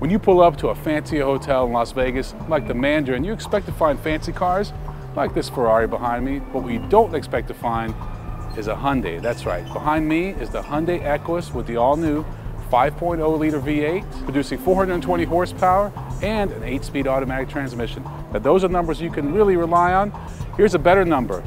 When you pull up to a fancy hotel in Las Vegas, like the Mandarin, you expect to find fancy cars like this Ferrari behind me. But what you don't expect to find is a Hyundai. That's right, behind me is the Hyundai Equus with the all-new 5.0 liter V8, producing 420 horsepower and an 8-speed automatic transmission. Now those are numbers you can really rely on. Here's a better number.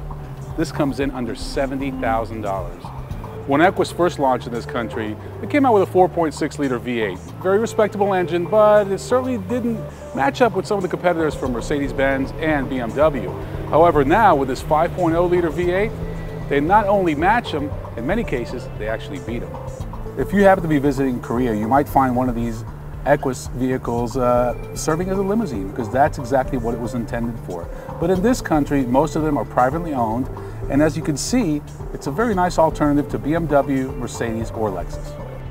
This comes in under $70,000. When Equus first launched in this country, it came out with a 4.6 liter V8. Very respectable engine, but it certainly didn't match up with some of the competitors from Mercedes-Benz and BMW. However, now with this 5.0 liter V8, they not only match them, in many cases, they actually beat them. If you happen to be visiting Korea, you might find one of these Equus vehicles serving as a limousine, because that's exactly what it was intended for. But in this country, most of them are privately owned, and as you can see, it's a very nice alternative to BMW, Mercedes, or Lexus.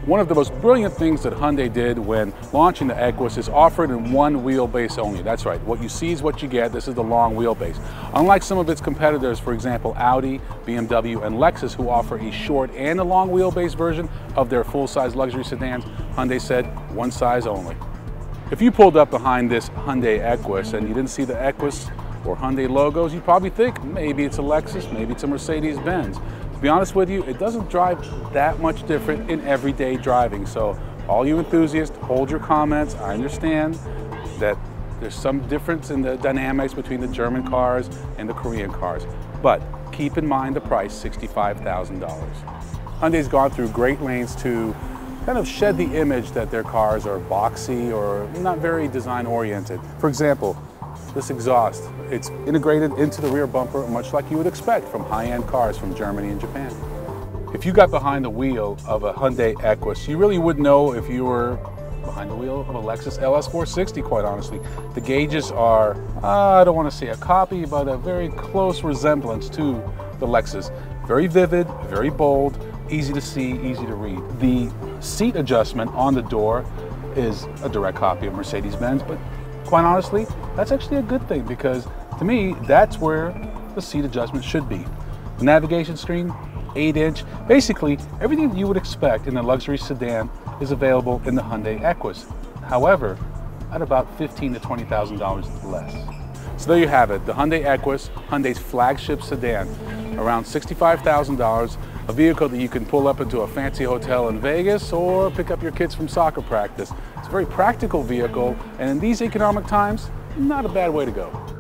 One of the most brilliant things that Hyundai did when launching the Equus is offer it in one wheelbase only. That's right, what you see is what you get. This is the long wheelbase. Unlike some of its competitors, for example, Audi, BMW, and Lexus, who offer a short and a long wheelbase version of their full-size luxury sedans, Hyundai said one size only. If you pulled up behind this Hyundai Equus and you didn't see the Equus or Hyundai logos, you probably think maybe it's a Lexus, maybe it's a Mercedes-Benz. To be honest with you, it doesn't drive that much different in everyday driving. So all you enthusiasts, hold your comments. I understand that there's some difference in the dynamics between the German cars and the Korean cars, but keep in mind the price, $65,000. Hyundai's gone through great lengths to kind of shed the image that their cars are boxy or not very design oriented. For example, this exhaust, it's integrated into the rear bumper, much like you would expect from high-end cars from Germany and Japan. If you got behind the wheel of a Hyundai Equus, you really would know if you were behind the wheel of a Lexus LS 460, quite honestly. The gauges are, I don't want to say a copy, but a very close resemblance to the Lexus. Very vivid, very bold, easy to see, easy to read. The seat adjustment on the door is a direct copy of Mercedes-Benz, but quite honestly, that's actually a good thing, because to me, that's where the seat adjustment should be. The navigation screen, 8-inch, basically everything that you would expect in a luxury sedan is available in the Hyundai Equus. However, at about $15,000 to $20,000 less. So there you have it, the Hyundai Equus, Hyundai's flagship sedan, around $65,000, a vehicle that you can pull up into a fancy hotel in Vegas or pick up your kids from soccer practice. It's a very practical vehicle, and in these economic times, not a bad way to go.